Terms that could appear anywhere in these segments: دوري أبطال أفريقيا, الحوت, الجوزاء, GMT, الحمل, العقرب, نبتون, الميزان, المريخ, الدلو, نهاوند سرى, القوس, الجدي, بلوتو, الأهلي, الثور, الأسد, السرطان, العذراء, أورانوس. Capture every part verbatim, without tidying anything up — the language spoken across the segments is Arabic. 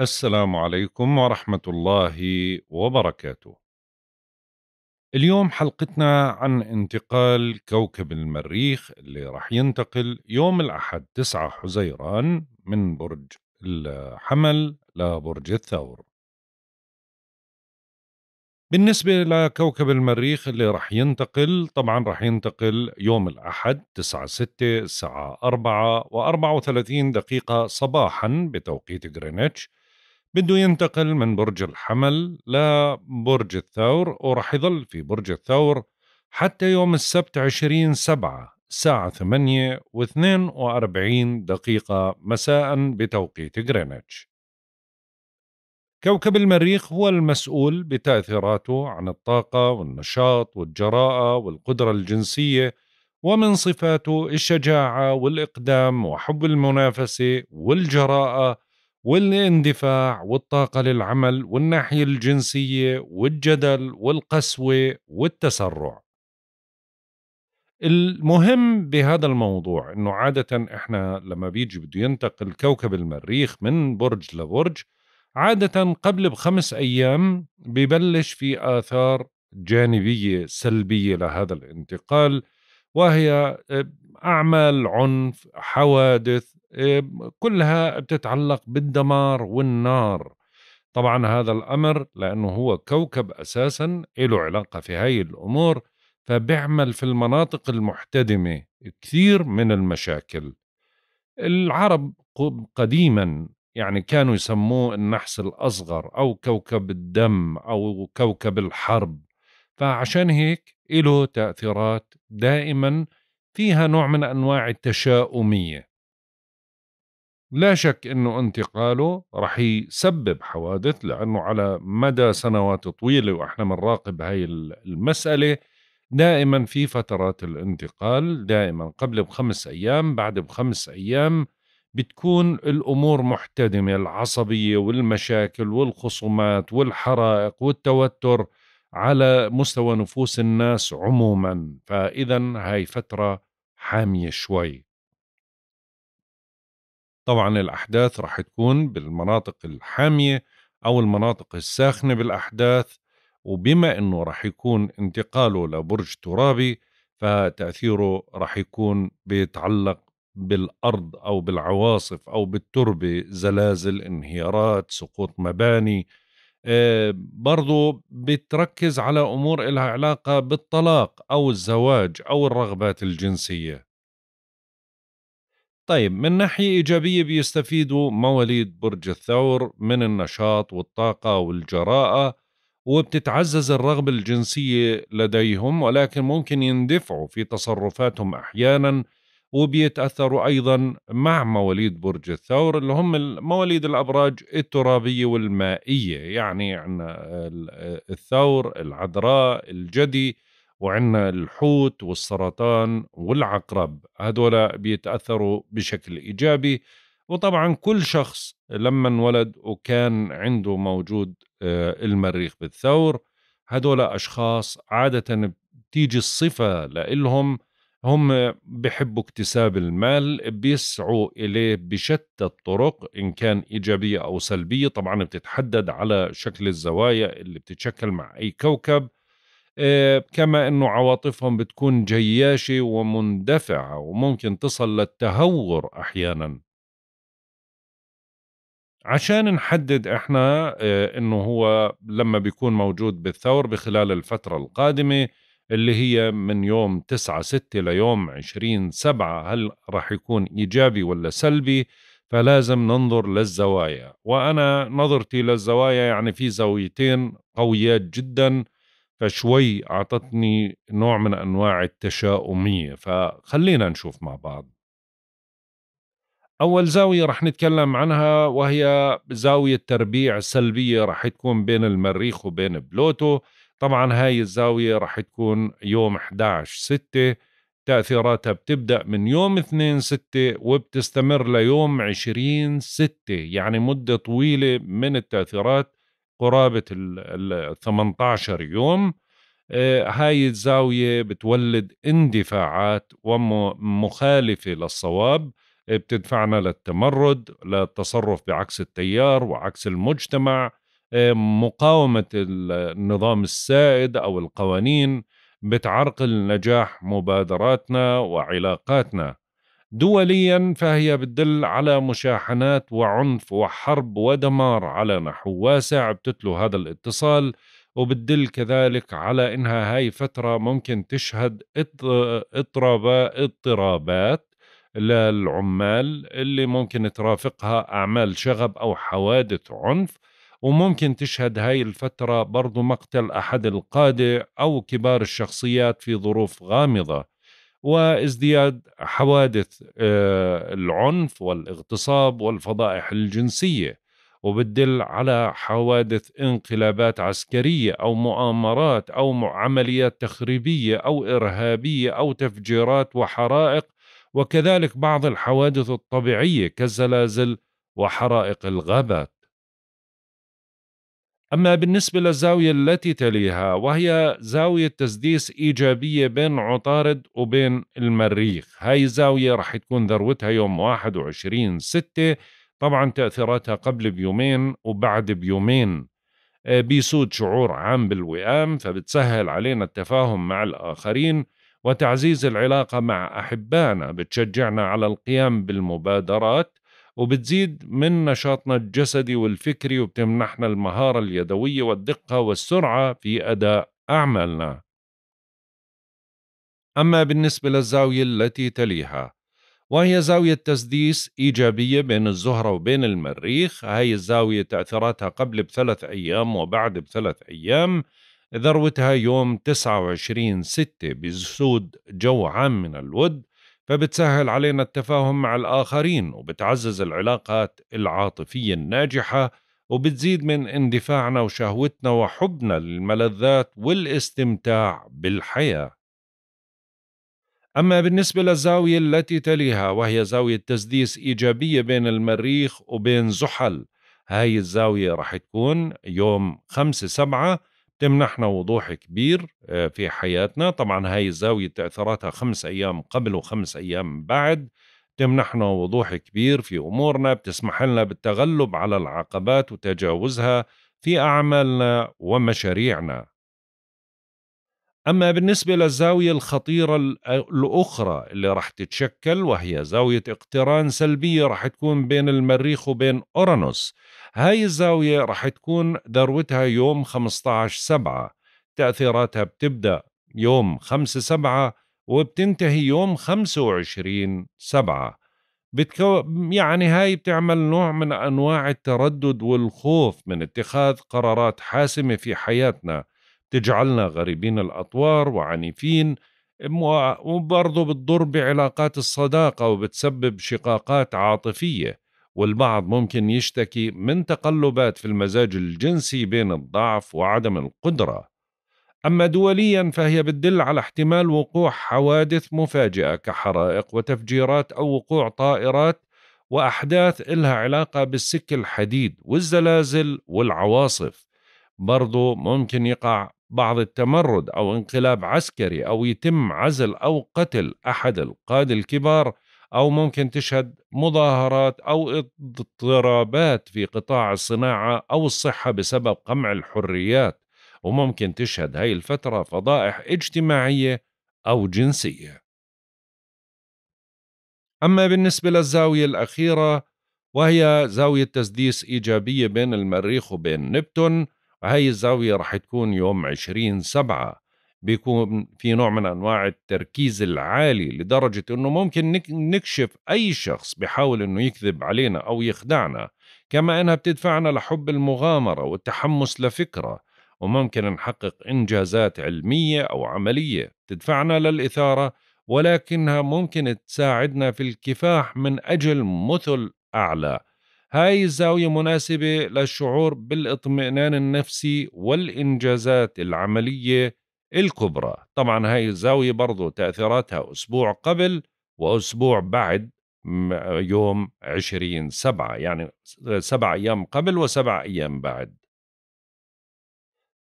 السلام عليكم ورحمة الله وبركاته. اليوم حلقتنا عن انتقال كوكب المريخ اللي رح ينتقل يوم الأحد تسعة حزيران من برج الحمل لبرج الثور. بالنسبة لكوكب المريخ اللي رح ينتقل، طبعا رح ينتقل يوم الأحد تسعة ستة الساعة أربعة وأربعة وثلاثين دقيقة صباحا بتوقيت غرينتش، بده ينتقل من برج الحمل لبرج الثور، ورح يظل في برج الثور حتى يوم السبت عشرين سبعة الساعة ثمانية واثنين وأربعين دقيقة مساء بتوقيت غرينتش. كوكب المريخ هو المسؤول بتأثيراته عن الطاقة والنشاط والجراءة والقدرة الجنسية، ومن صفاته الشجاعة والإقدام وحب المنافسة والجراءة والاندفاع والطاقة للعمل والناحية الجنسية والجدل والقسوة والتسرع. المهم بهذا الموضوع أنه عادة إحنا لما بيجي بده ينتقل كوكب المريخ من برج لبرج، عادة قبل بخمس أيام ببلش في آثار جانبية سلبية لهذا الانتقال، وهي أعمال عنف، حوادث، كلها بتتعلق بالدمار والنار. طبعا هذا الأمر لأنه هو كوكب أساسا له علاقة في هاي الأمور، فبيعمل في المناطق المحتدمة كثير من المشاكل. العرب قديما يعني كانوا يسموه النحس الأصغر أو كوكب الدم أو كوكب الحرب، فعشان هيك له تأثيرات دائما فيها نوع من أنواع التشاؤمية. لا شك أنه انتقاله رح يسبب حوادث، لأنه على مدى سنوات طويلة وإحنا بنراقب هاي المسألة، دائما في فترات الانتقال دائما قبل بخمس أيام بعد بخمس أيام بتكون الأمور محتدمة، العصبية والمشاكل والخصومات والحرائق والتوتر على مستوى نفوس الناس عموما، فإذا هاي فترة حامية شوي. طبعا الأحداث رح تكون بالمناطق الحامية أو المناطق الساخنة بالأحداث، وبما أنه رح يكون انتقاله لبرج ترابي فتأثيره رح يكون بيتعلق بالأرض أو بالعواصف أو بالتربة، زلازل، انهيارات، سقوط مباني. آه برضو بتركز على أمور لها علاقة بالطلاق أو الزواج أو الرغبات الجنسية. طيب، من ناحية إيجابية بيستفيدوا مواليد برج الثور من النشاط والطاقة والجراءة، وبتتعزز الرغبة الجنسية لديهم، ولكن ممكن يندفعوا في تصرفاتهم أحياناً، وبيتأثروا أيضا مع مواليد برج الثور اللي هم مواليد الأبراج الترابية والمائية، يعني عنا الثور، العذراء، الجدي، وعنا الحوت والسرطان والعقرب، هذولا بيتأثروا بشكل إيجابي. وطبعا كل شخص لما انولد وكان عنده موجود المريخ بالثور، هذولا أشخاص عادة بتيجي الصفة لإلهم، هم بحبوا اكتساب المال، بيسعوا إليه بشتى الطرق إن كان إيجابية أو سلبية. طبعا بتتحدد على شكل الزوايا اللي بتتشكل مع أي كوكب، إيه كما أنه عواطفهم بتكون جياشة ومندفعة وممكن تصل للتهور أحيانا. عشان نحدد إحنا إيه أنه هو لما بيكون موجود بالثور بخلال الفترة القادمة اللي هي من يوم تسعة ستة ليوم عشرين سبعة، هل رح يكون إيجابي ولا سلبي؟ فلازم ننظر للزوايا، وأنا نظرتي للزوايا يعني في زاويتين قويات جدا، فشوي أعطتني نوع من أنواع التشاؤمية، فخلينا نشوف مع بعض. أول زاوية رح نتكلم عنها وهي زاوية تربيع سلبية، رح تكون بين المريخ وبين بلوتو. طبعا هاي الزاوية رح تكون يوم أحد عشر ستة، تأثيراتها بتبدأ من يوم اثنين ستة وبتستمر ليوم عشرين ستة، يعني مدة طويلة من التأثيرات قرابة ال ثمانية عشر يوم. هاي الزاوية بتولد اندفاعات ومخالفة للصواب، بتدفعنا للتمرد، للتصرف بعكس التيار وعكس المجتمع، مقاومة النظام السائد أو القوانين. بتعرقل نجاح مبادراتنا وعلاقاتنا. دوليا فهي بتدل على مشاحنات وعنف وحرب ودمار على نحو واسع. بتتلو هذا الاتصال وبتدل كذلك على إنها هاي فترة ممكن تشهد اضطرابات للعمال اللي ممكن ترافقها أعمال شغب أو حوادث عنف، وممكن تشهد هاي الفترة برضو مقتل أحد القادة أو كبار الشخصيات في ظروف غامضة، وازدياد حوادث العنف والاغتصاب والفضائح الجنسية. وبتدل على حوادث انقلابات عسكرية أو مؤامرات أو عمليات تخريبية أو إرهابية أو تفجيرات وحرائق، وكذلك بعض الحوادث الطبيعية كالزلازل وحرائق الغابات. أما بالنسبة للزاوية التي تليها، وهي زاوية تسديس إيجابية بين عطارد وبين المريخ، هاي زاوية رح تكون ذروتها يوم واحد وعشرين ستة، طبعا تأثيراتها قبل بيومين وبعد بيومين. بيسود شعور عام بالوئام، فبتسهل علينا التفاهم مع الآخرين وتعزيز العلاقة مع أحبائنا. بتشجعنا على القيام بالمبادرات، وبتزيد من نشاطنا الجسدي والفكري، وبتمنحنا المهارة اليدوية والدقة والسرعة في أداء أعمالنا. أما بالنسبة للزاوية التي تليها، وهي زاوية تسديس إيجابية بين الزهرة وبين المريخ، هاي الزاوية تأثيراتها قبل بثلاث أيام وبعد بثلاث أيام، ذروتها يوم تسعة وعشرين ستة بسود جو عام من الود، فبتسهل علينا التفاهم مع الآخرين وبتعزز العلاقات العاطفية الناجحة، وبتزيد من اندفاعنا وشهوتنا وحبنا للملذات والاستمتاع بالحياة. أما بالنسبة للزاوية التي تليها، وهي زاوية تسديس إيجابية بين المريخ وبين زحل، هاي الزاوية رح تكون يوم خمسة سبعة، تمنحنا وضوح كبير في حياتنا. طبعا هاي الزاوية تأثيراتها خمس أيام قبل وخمس أيام بعد، تمنحنا وضوح كبير في أمورنا، بتسمح لنا بالتغلب على العقبات وتجاوزها في أعمالنا ومشاريعنا. أما بالنسبة للزاوية الخطيرة الأخرى اللي رح تتشكل، وهي زاوية اقتران سلبية رح تكون بين المريخ وبين أورانوس، هاي الزاوية رح تكون ذروتها يوم خمسة عشر سبعة، تأثيراتها بتبدأ يوم خمسة سبعة وبتنتهي يوم خمسة وعشرين سبعة. بتكو... يعني هاي بتعمل نوع من أنواع التردد والخوف من اتخاذ قرارات حاسمة في حياتنا، تجعلنا غريبين الأطوار وعنيفين، وبرضه بتضر بعلاقات الصداقة وبتسبب شقاقات عاطفية. والبعض ممكن يشتكي من تقلبات في المزاج الجنسي بين الضعف وعدم القدرة. أما دوليا فهي بتدل على احتمال وقوع حوادث مفاجئة كحرائق وتفجيرات أو وقوع طائرات وأحداث إلها علاقة بالسك الحديد والزلازل والعواصف. برضو ممكن يقع بعض التمرد أو انقلاب عسكري، أو يتم عزل أو قتل أحد القادة الكبار، أو ممكن تشهد مظاهرات أو اضطرابات في قطاع الصناعة أو الصحة بسبب قمع الحريات، وممكن تشهد هاي الفترة فضائح اجتماعية أو جنسية. أما بالنسبة للزاوية الأخيرة، وهي زاوية تسديس إيجابية بين المريخ وبين نبتون، هاي الزاوية رح تكون يوم عشرين سبعة، بيكون في نوع من أنواع التركيز العالي لدرجة أنه ممكن نكشف أي شخص بيحاول أنه يكذب علينا أو يخدعنا، كما أنها بتدفعنا لحب المغامرة والتحمس لفكرة، وممكن نحقق إنجازات علمية أو عملية تدفعنا للإثارة، ولكنها ممكن تساعدنا في الكفاح من أجل مثل أعلى. هاي الزاوية مناسبة للشعور بالاطمئنان النفسي والإنجازات العملية الكبرى. طبعا هاي الزاوية برضو تأثيراتها أسبوع قبل وأسبوع بعد يوم عشرين سبعة، يعني سبع أيام قبل وسبع أيام بعد.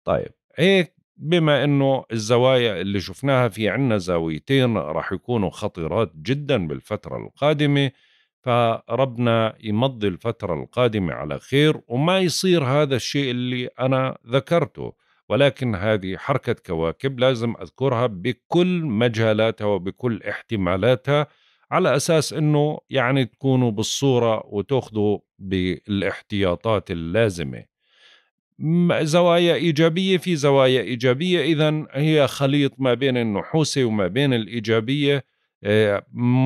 طيب هيك، بما أنه الزوايا اللي شفناها في عنا زاويتين راح يكونوا خطيرات جدا بالفترة القادمة، فربنا يمضي الفترة القادمة على خير وما يصير هذا الشيء اللي أنا ذكرته. ولكن هذه حركة كواكب لازم أذكرها بكل مجالاتها وبكل احتمالاتها على أساس أنه يعني تكونوا بالصورة وتأخذوا بالاحتياطات اللازمة. زوايا إيجابية في زوايا إيجابية، إذن هي خليط ما بين النحوسة وما بين الإيجابية،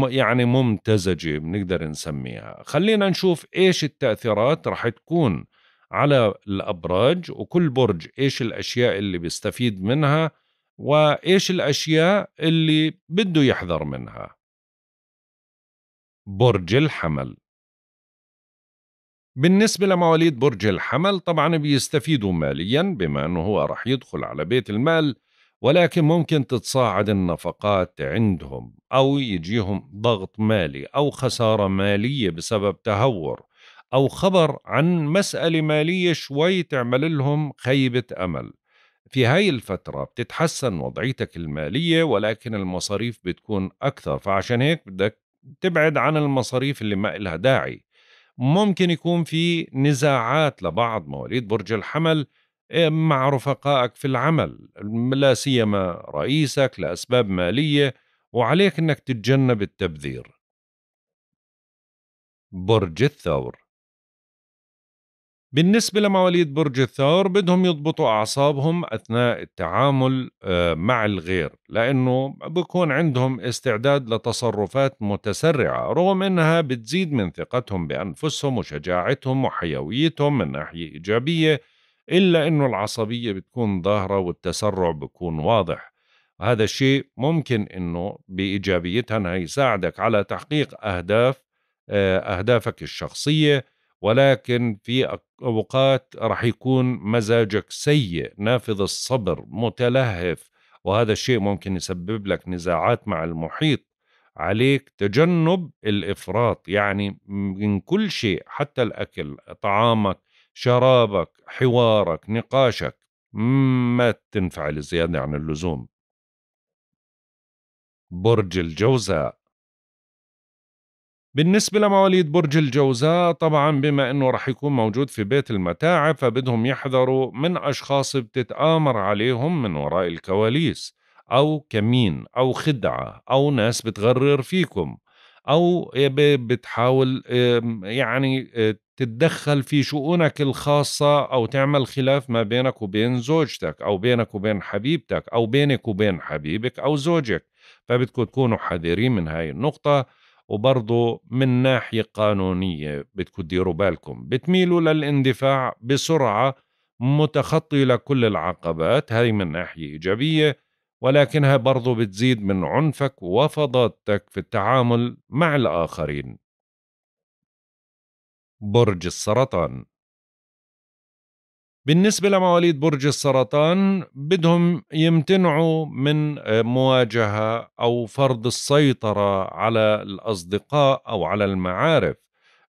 يعني ممتزجة بنقدر نسميها. خلينا نشوف إيش التأثيرات رح تكون على الأبراج، وكل برج إيش الأشياء اللي بيستفيد منها وإيش الأشياء اللي بده يحذر منها. برج الحمل، بالنسبة لمواليد برج الحمل طبعا بيستفيدوا ماليا بما أنه هو رح يدخل على بيت المال، ولكن ممكن تتصاعد النفقات عندهم أو يجيهم ضغط مالي أو خسارة مالية بسبب تهور أو خبر عن مسألة مالية شوي تعمل لهم خيبة أمل. في هاي الفترة بتتحسن وضعيتك المالية، ولكن المصاريف بتكون أكثر، فعشان هيك بدك تبعد عن المصاريف اللي ما إلها داعي. ممكن يكون في نزاعات لبعض مواليد برج الحمل مع رفقائك في العمل، لا سيما رئيسك، لأسباب مالية، وعليك أنك تتجنب التبذير. برج الثور، بالنسبة لمواليد برج الثور بدهم يضبطوا أعصابهم أثناء التعامل مع الغير، لأنه بيكون عندهم استعداد لتصرفات متسرعة رغم أنها بتزيد من ثقتهم بأنفسهم وشجاعتهم وحيويتهم من ناحية إيجابية، إلا أنه العصبية بتكون ظاهرة والتسرع بيكون واضح. هذا الشيء ممكن أنه بإيجابيتها هيساعدك على تحقيق أهداف أهدافك الشخصية، ولكن في أوقات رح يكون مزاجك سيء، نافذ الصبر، متلهف، وهذا الشيء ممكن يسبب لك نزاعات مع المحيط. عليك تجنب الإفراط، يعني من كل شيء حتى الأكل، طعامك، شرابك، حوارك، نقاشك، ما تنفعل زيادة عن اللزوم. برج الجوزاء، بالنسبة لمواليد برج الجوزاء طبعا بما أنه رح يكون موجود في بيت المتاع، فبدهم يحذروا من أشخاص بتتآمر عليهم من وراء الكواليس، أو كمين، أو خدعة، أو ناس بتغرر فيكم، أو بتحاول يعني تتدخل في شؤونك الخاصة أو تعمل خلاف ما بينك وبين زوجتك أو بينك وبين حبيبتك أو بينك وبين حبيبك أو زوجك، فبدكم تكونوا حذرين من هاي النقطة. وبرضو من ناحية قانونية بدكم تديروا بالكم، بتميلوا للاندفاع بسرعة، متخطي لكل العقبات، هاي من ناحية إيجابية، ولكنها برضو بتزيد من عنفك وفظاظتك في التعامل مع الآخرين. برج السرطان، بالنسبة لمواليد برج السرطان بدهم يمتنعوا من مواجهة أو فرض السيطرة على الأصدقاء أو على المعارف.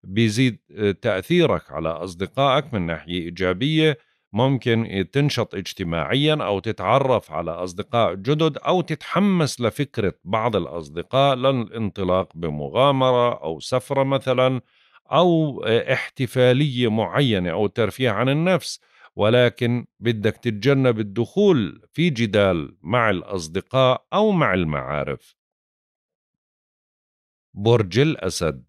بيزيد تأثيرك على أصدقائك من ناحية إيجابية، ممكن تنشط اجتماعيا أو تتعرف على أصدقاء جدد أو تتحمس لفكرة بعض الأصدقاء للانطلاق بمغامرة أو سفرة مثلا، أو احتفالية معينة أو ترفيه عن النفس، ولكن بدك تتجنب الدخول في جدال مع الأصدقاء أو مع المعارف. برج الأسد،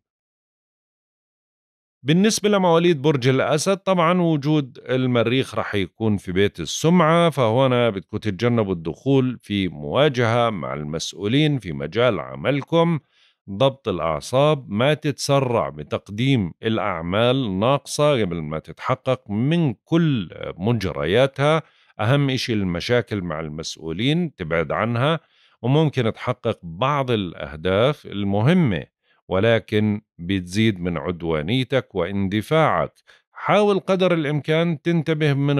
بالنسبة لمواليد برج الأسد طبعا وجود المريخ رح يكون في بيت السمعة، فهنا بدكم تتجنبوا الدخول في مواجهة مع المسؤولين في مجال عملكم. ضبط الأعصاب، ما تتسرع بتقديم الأعمال ناقصة قبل ما تتحقق من كل مجرياتها. أهم إشي المشاكل مع المسؤولين تبعد عنها، وممكن تحقق بعض الأهداف المهمة ولكن بتزيد من عدوانيتك واندفاعك. حاول قدر الإمكان تنتبه من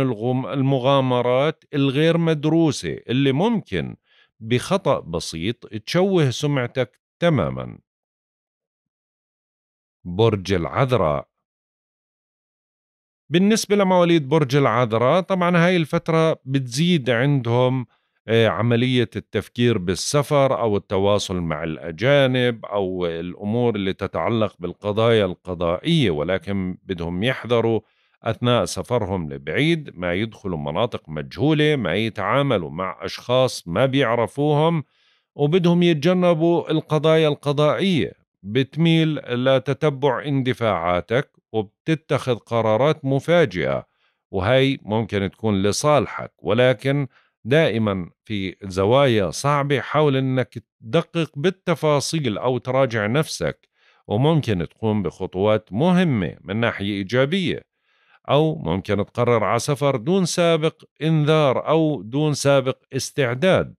المغامرات الغير مدروسة اللي ممكن بخطأ بسيط تشوه سمعتك تماما. برج العذراء، بالنسبة لمواليد برج العذراء طبعا هاي الفترة بتزيد عندهم عملية التفكير بالسفر أو التواصل مع الأجانب أو الأمور اللي تتعلق بالقضايا القضائية، ولكن بدهم يحذروا أثناء سفرهم لبعيد ما يدخلوا مناطق مجهولة، ما يتعاملوا مع أشخاص ما بيعرفوهم، وبدهم يتجنبوا القضايا القضائية. بتميل لتتبع اندفاعاتك وبتتخذ قرارات مفاجئة، وهي ممكن تكون لصالحك، ولكن دائما في زوايا صعبة حاول أنك تدقق بالتفاصيل أو تراجع نفسك، وممكن تقوم بخطوات مهمة من ناحية إيجابية، أو ممكن تقرر على سفر دون سابق إنذار أو دون سابق استعداد.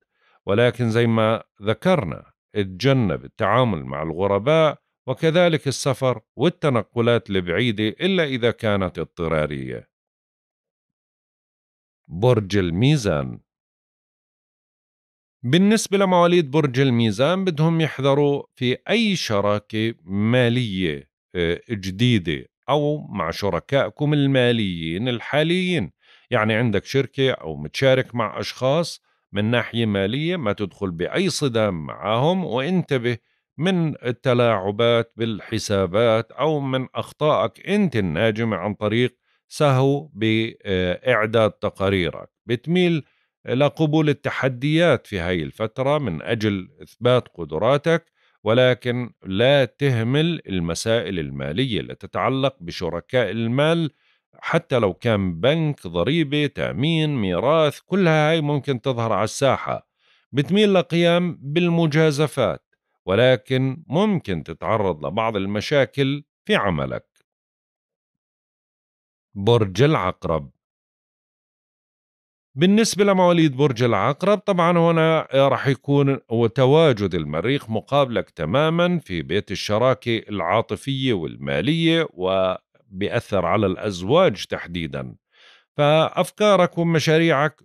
ولكن زي ما ذكرنا، اتجنب التعامل مع الغرباء وكذلك السفر والتنقلات البعيدة إلا إذا كانت اضطرارية. برج الميزان. بالنسبة لمواليد برج الميزان بدهم يحذروا في أي شراكة مالية جديدة أو مع شركائكم الماليين الحاليين. يعني عندك شركة أو متشارك مع أشخاص من ناحية مالية، ما تدخل بأي صدام معهم، وانتبه من التلاعبات بالحسابات أو من أخطائك أنت الناجمة عن طريق سهو بإعداد تقاريرك. بتميل لقبول التحديات في هاي الفترة من أجل إثبات قدراتك، ولكن لا تهمل المسائل المالية اللي تتعلق بشركاء المال، حتى لو كان بنك، ضريبة، تأمين، ميراث، كلها هاي ممكن تظهر على الساحة. بتميل لقيام بالمجازفات، ولكن ممكن تتعرض لبعض المشاكل في عملك. برج العقرب. بالنسبة لمواليد برج العقرب، طبعا هنا راح يكون تواجد المريخ مقابلك تماما في بيت الشراكة العاطفية والمالية، وبيأثر على الأزواج تحديدا. فأفكارك ومشاريعك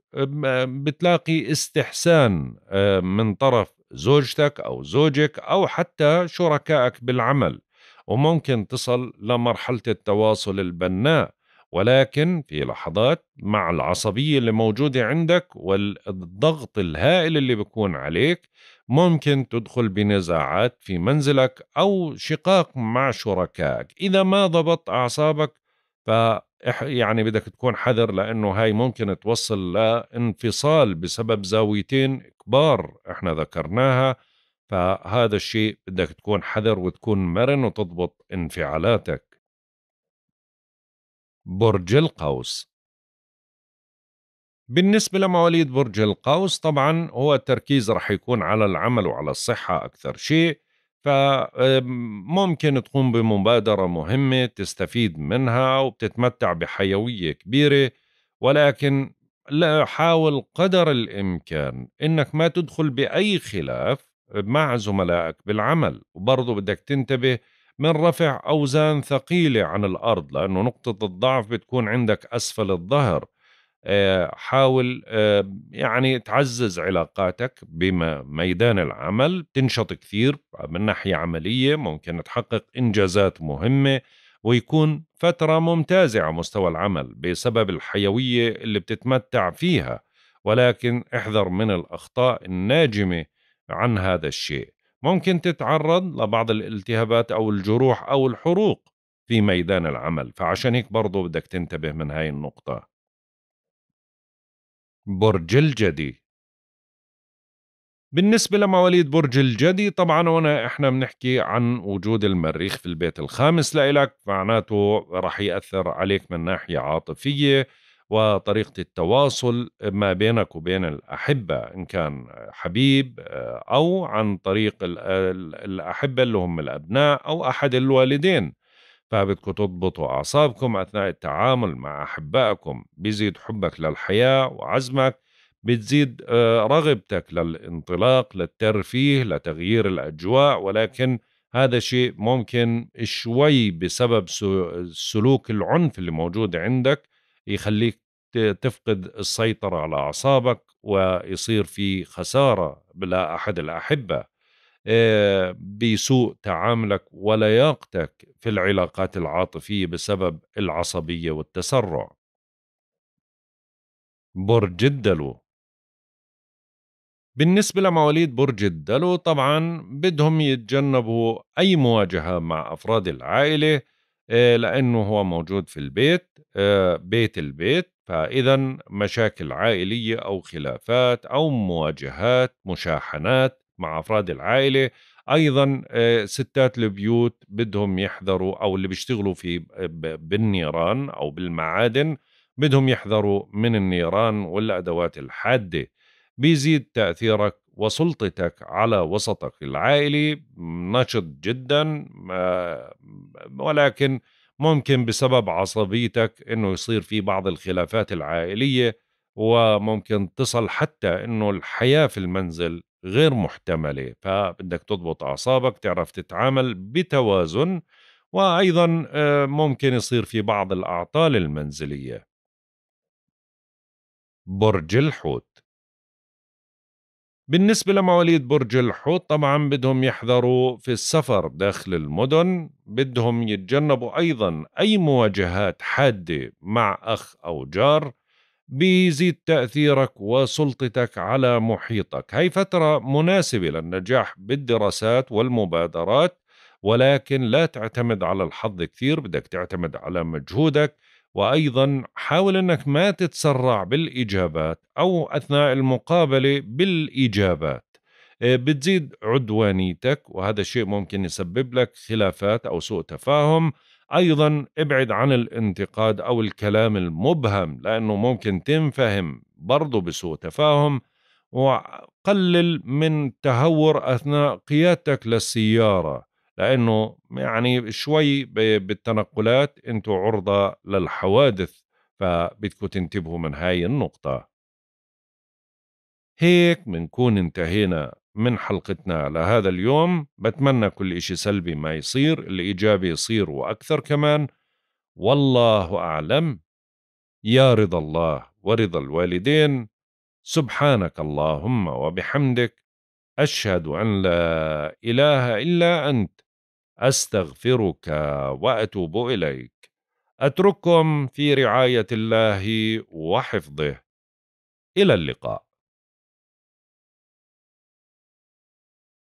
بتلاقي استحسان من طرف زوجتك أو زوجك أو حتى شركائك بالعمل، وممكن تصل لمرحلة التواصل البناء، ولكن في لحظات مع العصبية اللي موجودة عندك والضغط الهائل اللي بيكون عليك ممكن تدخل بنزاعات في منزلك أو شقاق مع شركائك. إذا ما ضبط أعصابك ف يعني بدك تكون حذر، لأنه هاي ممكن توصل لانفصال بسبب زاويتين كبار احنا ذكرناها. فهذا الشيء بدك تكون حذر وتكون مرن وتضبط انفعالاتك. برج القوس. بالنسبة لمواليد برج القوس، طبعا هو التركيز رح يكون على العمل وعلى الصحة أكثر شيء، فممكن تقوم بمبادرة مهمة تستفيد منها وبتتمتع بحيوية كبيرة، ولكن لا، حاول قدر الإمكان إنك ما تدخل بأي خلاف مع زملائك بالعمل. وبرضه بدك تنتبه من رفع أوزان ثقيلة عن الأرض، لأنه نقطة الضعف بتكون عندك أسفل الظهر. حاول يعني تعزز علاقاتك بميدان العمل، تنشط كثير من ناحية عملية، ممكن تحقق إنجازات مهمة، ويكون فترة ممتازة على مستوى العمل بسبب الحيوية اللي بتتمتع فيها، ولكن احذر من الأخطاء الناجمة عن هذا الشيء. ممكن تتعرض لبعض الالتهابات أو الجروح أو الحروق في ميدان العمل، فعشان هيك برضو بدك تنتبه من هاي النقطة. برج الجدي. بالنسبة لمواليد برج الجدي، طبعا هنا احنا بنحكي عن وجود المريخ في البيت الخامس لإلك، معناته راح يأثر عليك من ناحية عاطفية وطريقة التواصل ما بينك وبين الأحبة، إن كان حبيب أو عن طريق الأحبة اللي هم الأبناء أو أحد الوالدين. فبدكم تضبطوا أعصابكم أثناء التعامل مع أحبائكم، بيزيد حبك للحياة وعزمك، بتزيد رغبتك للانطلاق، للترفيه، لتغيير الأجواء، ولكن هذا شيء ممكن شوي بسبب سلوك العنف اللي موجود عندك يخليك تفقد السيطرة على أعصابك ويصير في خسارة بلا أحد الأحبة. بسوء تعاملك ولياقتك في العلاقات العاطفية بسبب العصبية والتسرع. برج الدلو. بالنسبة لمواليد برج الدلو طبعا بدهم يتجنبوا أي مواجهة مع أفراد العائلة لأنه هو موجود في البيت، بيت البيت، فإذا مشاكل عائلية أو خلافات أو مواجهات مشاحنات مع أفراد العائلة. أيضا ستات البيوت بدهم يحذروا، أو اللي بيشتغلوا في بالنيران أو بالمعادن بدهم يحذروا من النيران والأدوات الحادة. بيزيد تأثيرك وسلطتك على وسطك العائلي نشط جدا، ولكن ممكن بسبب عصبيتك أنه يصير في بعض الخلافات العائلية، وممكن تصل حتى أنه الحياة في المنزل غير محتملة. فبدك تضبط أعصابك، تعرف تتعامل بتوازن، وأيضا ممكن يصير في بعض الأعطال المنزلية. برج الحوت، بالنسبة لمواليد برج الحوت طبعا بدهم يحذروا في السفر داخل المدن، بدهم يتجنبوا أيضا أي مواجهات حادة مع أخ أو جار. بيزيد تأثيرك وسلطتك على محيطك. هاي فترة مناسبة للنجاح بالدراسات والمبادرات، ولكن لا تعتمد على الحظ كثير، بدك تعتمد على مجهودك. وأيضا حاول أنك ما تتسرع بالإجابات أو أثناء المقابلة بالإجابات، بتزيد عدوانيتك وهذا الشيء ممكن يسبب لك خلافات أو سوء تفاهم. أيضا ابعد عن الانتقاد أو الكلام المبهم لأنه ممكن تنفهم برضو بسوء تفاهم، وقلل من تهور أثناء قيادتك للسيارة لأنه يعني شوي بالتنقلات أنتوا عرضة للحوادث، فبدكوا تنتبهوا من هاي النقطة. هيك منكون انتهينا من حلقتنا لهذا اليوم. بتمنى كل إشي سلبي ما يصير، الإيجابي يصير وأكثر كمان. والله أعلم، يا رضا الله ورضا الوالدين. سبحانك اللهم وبحمدك، أشهد أن لا إله إلا أنت، أستغفرك وأتوب إليك. أترككم في رعاية الله وحفظه، إلى اللقاء.